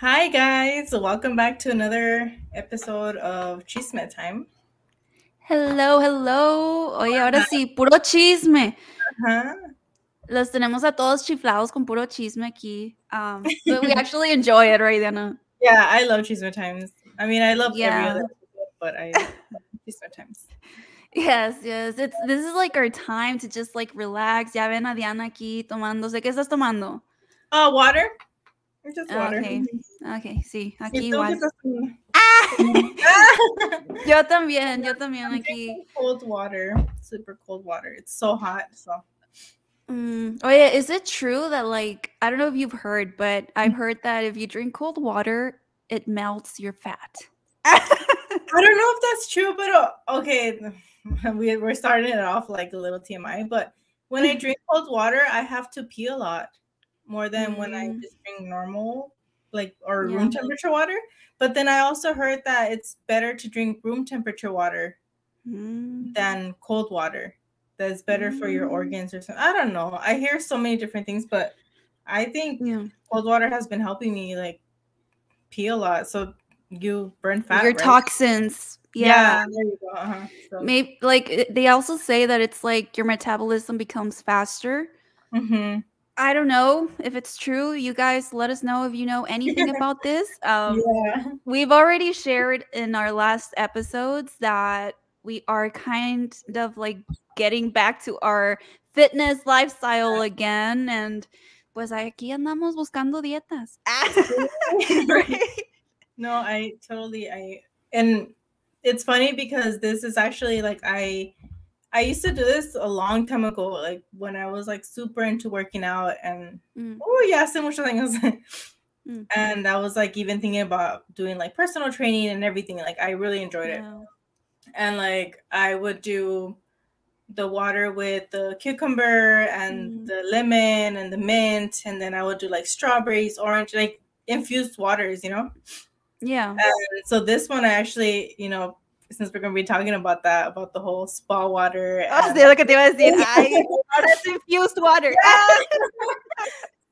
Hi guys, welcome back to another episode of Chisme Time. Hello, hello. Oye, ahora sí, puro chisme. Los tenemos a todos chiflados con puro chisme aquí. But we actually enjoy it, right, Diana? Yeah, I love Chisme Times. I mean, I love every other episode, but I love Chisme Times. Yes. This is like our time to just like relax. Ya ven a Diana aquí tomándose. ¿Qué estás tomando? Water. Just water. Okay, sí. Aquí igual. Yo también aquí. Cold water, super cold water. It's so hot, so. Oh yeah, is it true that like, I don't know if you've heard, but I've heard that if you drink cold water, it melts your fat. I don't know if that's true, but okay, we're starting it off like a little TMI, but when I drink cold water, I have to pee a lot more than when I just drink normal, like, or room temperature water. But then I also heard that it's better to drink room temperature water than cold water. That's better for your organs or something. I don't know. I hear so many different things, but I think cold water has been helping me, like, pee a lot. So you burn fat, your toxins. Yeah, there you go. So. Maybe, like, they also say that it's, like, your metabolism becomes faster. I don't know if it's true. You guys, let us know if you know anything about this. We've already shared in our last episodes that we are kind of like getting back to our fitness lifestyle again. And pues aquí andamos buscando dietas. No, I totally. And it's funny because this is actually like, I used to do this a long time ago, like when I was like super into working out and and I was like even thinking about doing like personal training and everything. Like I really enjoyed it. And like I would do the water with the cucumber and the lemon and the mint, and then I would do like strawberries, orange, like infused waters, you know? Yeah. And so this one I actually, you know, since we're going to be talking about that, about the whole spa water. Lo que te iba a decir. That's infused water.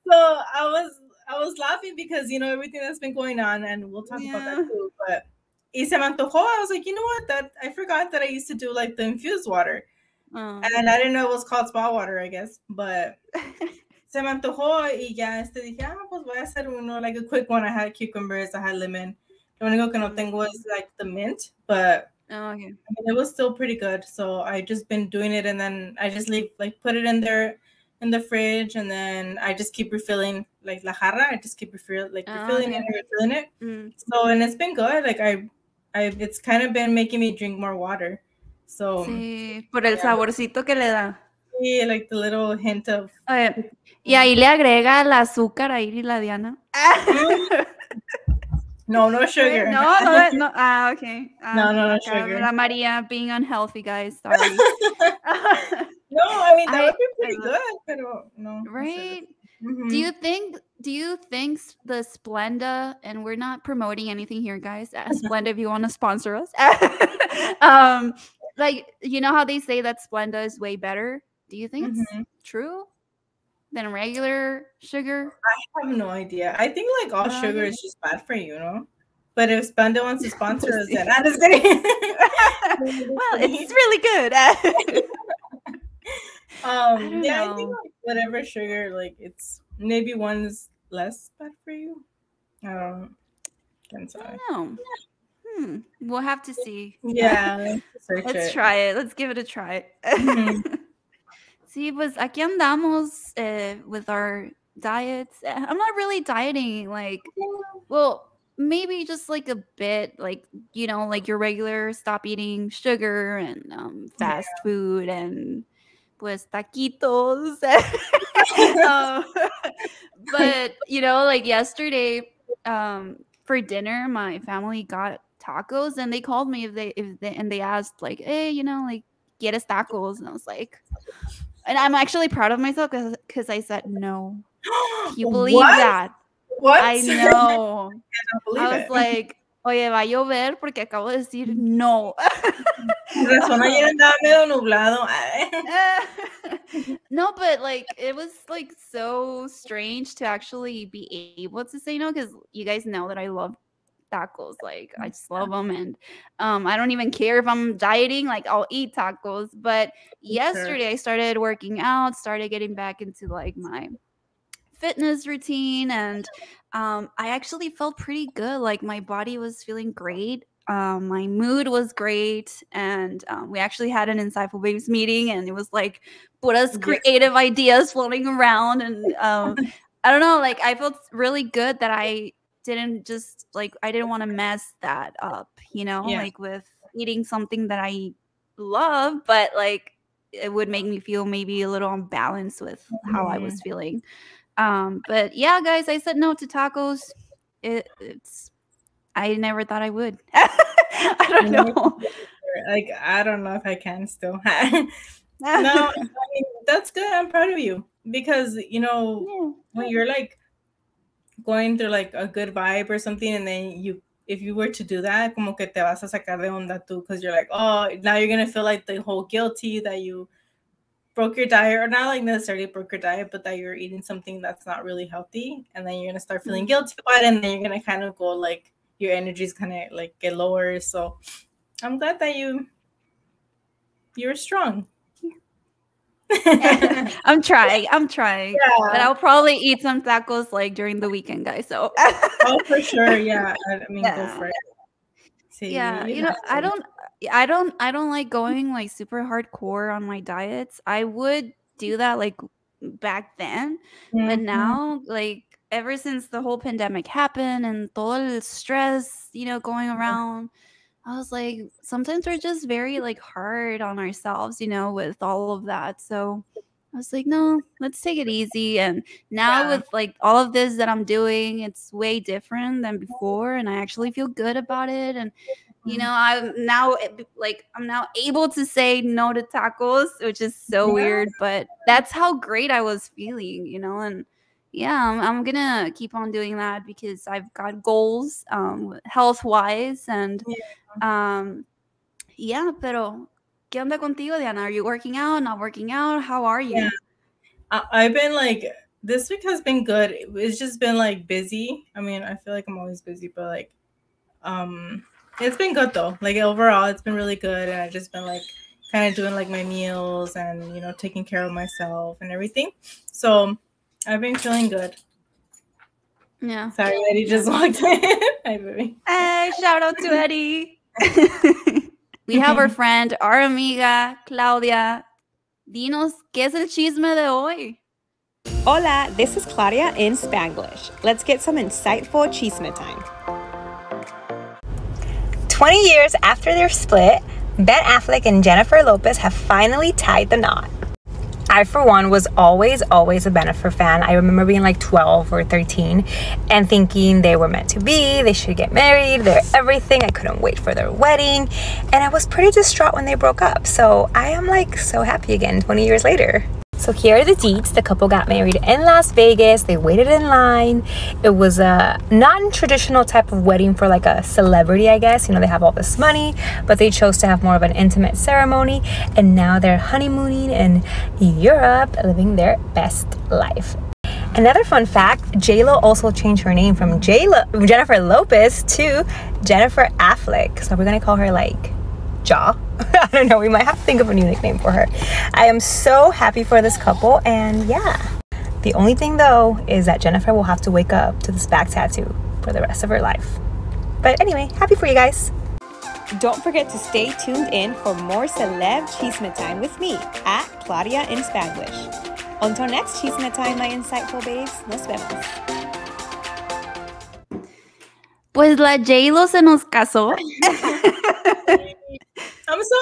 So I was laughing because, you know, everything that's been going on, and we'll talk about that too. But y se me antojó. I was like, you know what? I forgot that I used to do like the infused water. And I didn't know it was called spa water, I guess. But se me antojó y ya dije, pues voy a hacer uno, like a quick one. I had cucumbers, I had lemon. The único que no tengo was like the mint, but I mean, it was still pretty good. So I just been doing it, and then I just put it in there in the fridge, and then I just keep refilling like la jarra. I just keep refilling and refilling it. So, and it's been good. Like it's kind of been making me drink more water. So por el saborcito que le da. Yeah, like the little hint of. Y ahí le agrega el azúcar ahí la Diana. No sugar. No. Okay. No sugar. Maria being unhealthy, guys. Sorry. No, I mean that would be pretty good, pero no. Right? Do you think the Splenda, and we're not promoting anything here, guys. Splenda, if you want to sponsor us. Like you know how they say that Splenda is way better? Do you think it's true? Than regular sugar? I have no idea. I think like all sugar is just bad for you, know? But if Splenda wants to sponsor us, then I'm just kidding. Well, it's really good. I think like whatever sugar, like it's maybe one is less bad for you. I don't know. We'll have to see. Yeah. Let's try it. Let's give it a try. Sí, pues aquí andamos with our diets. I'm not really dieting, like, well, maybe just like a bit, like, you know, like your regular stop eating sugar and fast food and pues taquitos. But, you know, like yesterday for dinner, my family got tacos and they called me and they asked like, hey, you know, like, ¿quieres tacos? And I was like... And I'm actually proud of myself because I said no. You believe that? What? I know. I was like, oye, va a llover porque acabo de decir no. The sun ayer andaba medio nublado. No, but like it was like so strange to actually be able to say no, because you guys know that I love tacos. Like I just love them, and I don't even care if I'm dieting. Like I'll eat tacos. But yesterday I started working out, started getting back into like my fitness routine, and I actually felt pretty good. Like my body was feeling great. My mood was great, and we actually had an Insightful Babes meeting, and it was like puras creative ideas floating around, and I don't know, like I felt really good that I didn't just like, I didn't want to mess that up, you know, like with eating something that I love, but like it would make me feel maybe a little unbalanced with how I was feeling. But yeah, guys, I said no to tacos. It's I never thought I would. I don't know. Like, I don't know if I can still. No, I mean, that's good. I'm proud of you. Because, you know, when you're, like, going through, like, a good vibe or something, and then you, if you were to do that, como que te vas a sacar de onda tú, because you're like, oh, now you're going to feel, like, the whole guilty that you broke your diet, or not, like, necessarily broke your diet, but that you're eating something that's not really healthy, and then you're going to start feeling guilty about it, and then you're going to kind of go, like, your energy is kind of like get lower. So I'm glad that you're strong. I'm trying. Yeah. But I'll probably eat some tacos like during the weekend, guys. So oh, for sure. Yeah. I mean, go for it. See, yeah. You know, I don't like going like super hardcore on my diets. I would do that like back then, but now like, ever since the whole pandemic happened and todo the stress, you know, going around, I was like, sometimes we're just very like hard on ourselves, you know, with all of that. So I was like, no, let's take it easy. And now with like all of this that I'm doing, it's way different than before. And I actually feel good about it. And, you know, I'm now able to say no to tacos, which is so weird, but that's how great I was feeling, you know, and yeah, I'm going to keep on doing that because I've got goals health-wise. And, yeah, pero, ¿qué onda contigo, Diana? Are you working out, not working out? How are you? Yeah. I've been, like, this week has been good. It's just been, like, busy. I mean, I feel like I'm always busy, but, like, it's been good, though. Like, overall, it's been really good. And I've just been, like, kind of doing, like, my meals and, you know, taking care of myself and everything. So I've been feeling good. Yeah. Sorry, Eddie just walked in. Hi, baby. Hey, shout out to Eddie. We have our friend, our amiga, Claudia. Dinos, ¿qué es el chisme de hoy? Hola, this is Claudia in Spanglish. Let's get some insightful chisme time. 20 years after their split, Ben Affleck and Jennifer Lopez have finally tied the knot. I, for one, was always a Bennifer fan. I remember being like 12 or 13 and thinking they were meant to be, they should get married, they're everything. I couldn't wait for their wedding, and I was pretty distraught when they broke up. So I am like so happy again 20 years later. So here are the deets. The couple got married in Las Vegas. They waited in line. It was a non-traditional type of wedding for like a celebrity, I guess. You know, they have all this money, but they chose to have more of an intimate ceremony. And now they're honeymooning in Europe, living their best life. Another fun fact, J-Lo also changed her name from Jennifer Lopez to Jennifer Affleck. So we're going to call her like Jaw. I don't know, we might have to think of a new nickname for her. I am so happy for this couple, and yeah. The only thing though is that Jennifer will have to wake up to this back tattoo for the rest of her life. But anyway, happy for you guys. Don't forget to stay tuned in for more Celeb Chisme Time with me at Claudia in Spanglish. Until next Chisme Time, my insightful babes, nos vemos. Pues la J-Lo se nos casó.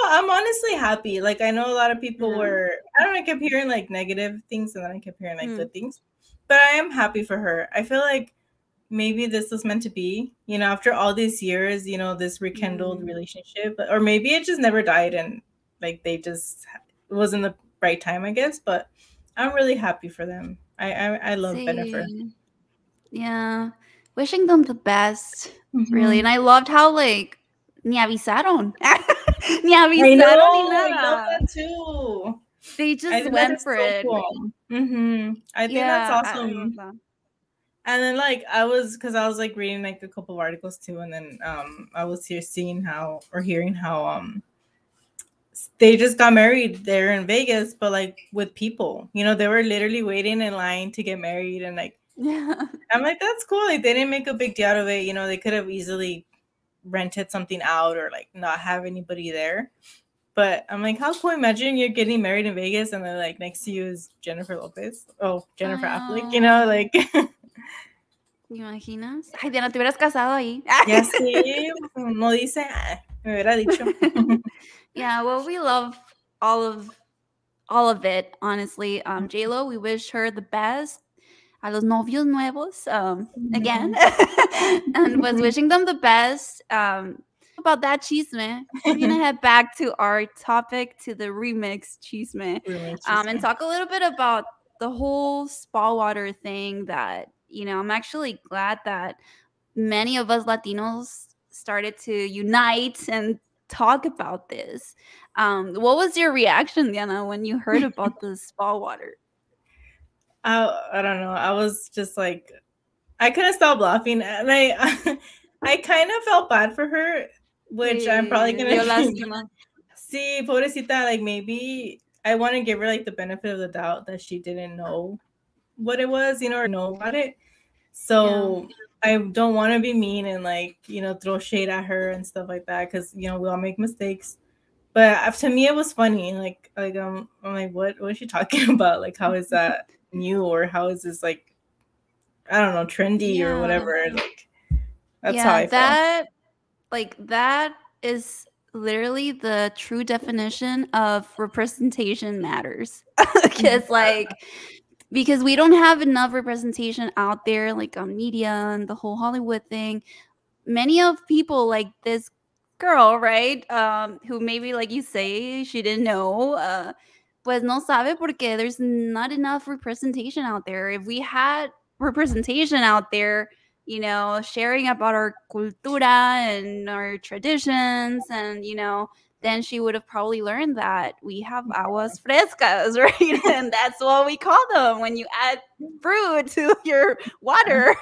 I'm honestly happy. Like, I know a lot of people were, I don't know, I kept hearing like negative things, and then I kept hearing like good things, but I am happy for her. I feel like maybe this was meant to be, you know, after all these years, you know, this rekindled relationship, or maybe it just never died, and like they just, it wasn't the right time, I guess, but I'm really happy for them. I love Bennifer. Yeah. wishing them the best, really. And I loved how, like, me avisaron. Me avisaron. I know that too. They just went for it. So cool. I think that's awesome. That. And then, like, I was like reading like a couple of articles too, and then I was hearing how they just got married there in Vegas, but like with people, you know, they were literally waiting in line to get married, and like, I'm like, that's cool. Like, they didn't make a big deal out of it, you know. They could have easily rented something out or like not have anybody there. But I'm like, how cool. Imagine you're getting married in Vegas and then like next to you is Jennifer Lopez. Oh, Jennifer Affleck, you know, like. ¿Te imaginas? Ay, Diana, te hubieras casado ahí. Ya sí, no dice, me hubiera dicho. Yeah, well, we love all of it, honestly. J-Lo, we wish her the best. A los novios nuevos, again. And was wishing them the best. About that chisme, we're gonna head back to our topic, to the remix chisme, and talk a little bit about the whole spa water thing. That, you know, I'm actually glad that many of us Latinos started to unite and talk about this. What was your reaction, Diana, when you heard about the spa water? I don't know. I was just like, I couldn't stop laughing, and I kind of felt bad for her. Which I'm probably going to see, pobrecita, like maybe I want to give her like the benefit of the doubt that she didn't know what it was, you know, or know about it. So I don't want to be mean and like, you know, throw shade at her and stuff like that. Cause you know, we all make mistakes, but to me, it was funny. Like, I'm like, what is she talking about? Like, how is that new? Or how is this like, I don't know, trendy or whatever. Like, that's how I felt. Like, that is literally the true definition of representation matters. Because we don't have enough representation out there, like on media and the whole Hollywood thing. Many of people like this girl, right? Who maybe, like you say, she didn't know. Pues no sabe porque there's not enough representation out there. If we had representation out there, you know, sharing about our cultura and our traditions, and, you know, then she would have probably learned that we have aguas frescas, right? And that's what we call them when you add fruit to your water.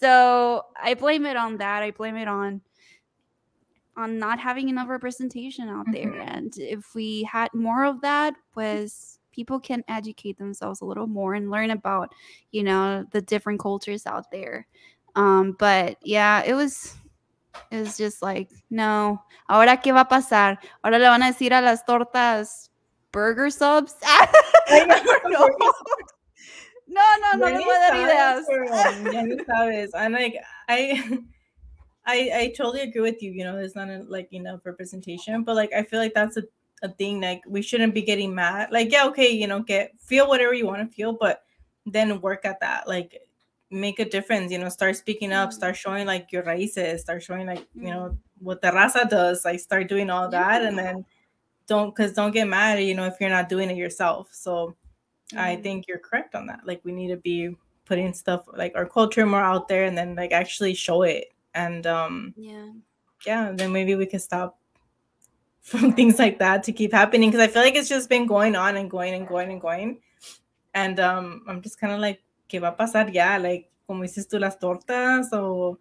So I blame it on that. I blame it on not having enough representation out there. And if we had more of that, was people can educate themselves a little more and learn about, you know, the different cultures out there. But yeah, it was just like, no. Ahora qué va a pasar? Ahora le van a decir a las tortas burger subs. No, no voy a dar ideas. I'm like, I totally agree with you. You know, there's not like enough representation, but like I feel like that's a thing. Like, we shouldn't be getting mad. Like, yeah, okay, you know, feel whatever you want to feel, but then work at that. Like, make a difference, you know. Start speaking up, start showing like your raíces, start showing like, you know, what the raza does, like start doing all that. And then don't get mad, you know, if you're not doing it yourself. So I think you're correct on that. Like, we need to be putting stuff like our culture more out there, and then like actually show it. And then maybe we could stop from things like that to keep happening, because I feel like it's just been going on and going and going and going. And I'm just kind of like, ¿qué va a pasar ya? Like, como dices tú, las tortas, o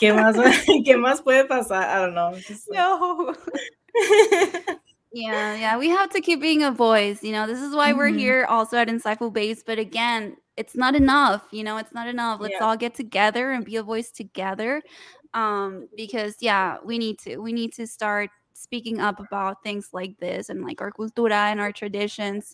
¿qué más puede pasar? I don't know. Just like... No. Yeah, we have to keep being a voice. You know, this is why we're here also at Insightful Babes. But again, it's not enough. You know, it's not enough. Let's all get together and be a voice together, because we need to start speaking up about things like this, and like our cultura and our traditions.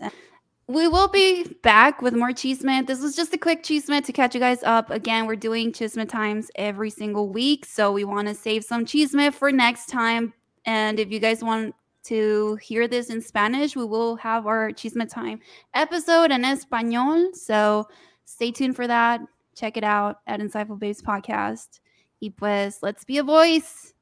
We will be back with more chisme. This was just a quick chisme to catch you guys up. Again, we're doing chisme times every single week, so we want to save some chisme for next time. And if you guys want to hear this in Spanish, we will have our chisme time episode in Español. So stay tuned for that. Check it out at Insightful Babes Podcast. Y pues, let's be a voice.